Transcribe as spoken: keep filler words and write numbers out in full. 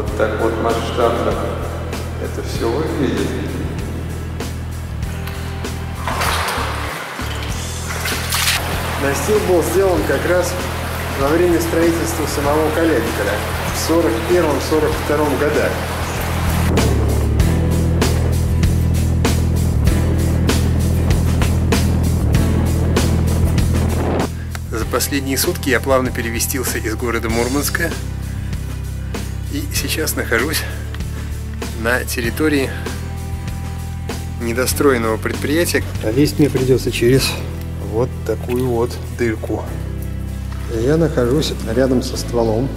Вот так вот масштабно это все выглядит. Настил был сделан как раз во время строительства самого коллектора в сорок первом — сорок втором годах. За последние сутки я плавно переместился из города Мурманска и сейчас нахожусь на территории недостроенного предприятия. А лезть мне придется через вот такую вот дырку. Я нахожусь рядом со стволом